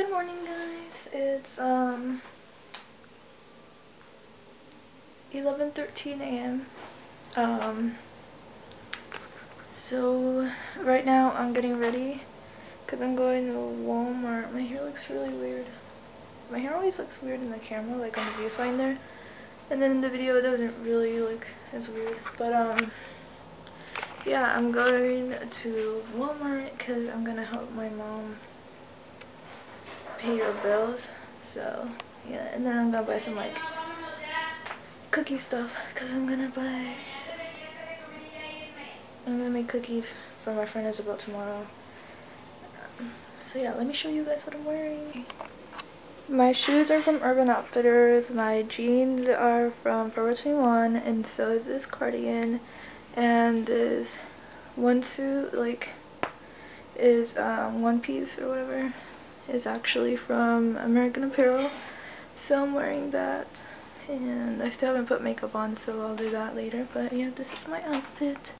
Good morning, guys. It's 11:13 a.m. So right now I'm getting ready because I'm going to Walmart. My hair looks really weird. My hair always looks weird in the camera, like on the viewfinder, and then in the video it doesn't really look as weird, but yeah, I'm going to Walmart because I'm gonna help my mom pay your bills. So yeah, and then I'm gonna buy some like cookie stuff because I'm gonna make cookies for my friend Isabel tomorrow. So yeah, let me show you guys what I'm wearing. My shoes are from Urban Outfitters, my jeans are from Forever 21, and so is this cardigan, and this one suit like is one piece or whatever is actually from American Apparel, so I'm wearing that, and I still haven't put makeup on, so I'll do that later. But yeah, this is my outfit.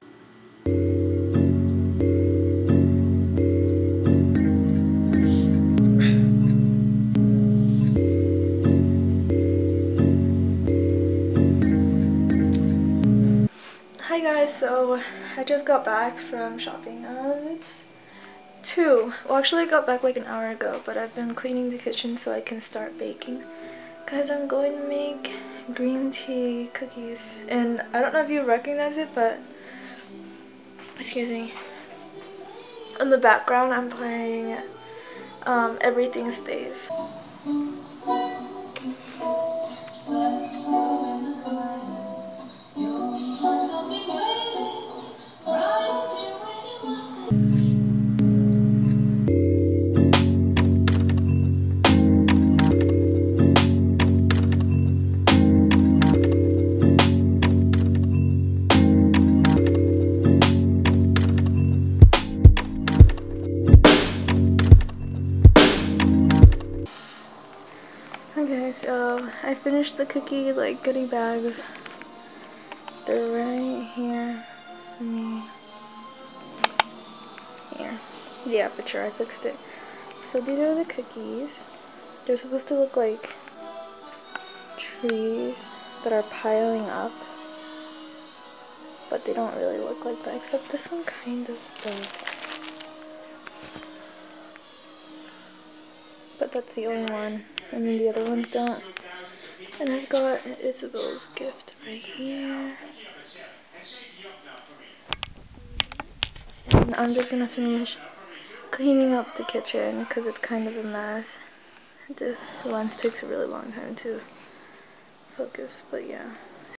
Hi guys, so I just got back from shopping. It's 2. Well, actually I got back like an hour ago, but I've been cleaning the kitchen so I can start baking because I'm going to make green tea cookies. And I don't know if you recognize it, but excuse me, in the background I'm playing Everything Stays. Okay, so I finished the cookie like goodie bags. They're right here. I mean, here. The aperture, I fixed it. So these are the cookies. They're supposed to look like trees that are piling up, but they don't really look like that, except this one kind of does. But that's the only one. I mean, the other ones don't. And I've got Isabel's gift right here. And I'm just gonna finish cleaning up the kitchen because it's kind of a mess. This lens takes a really long time to focus, but yeah.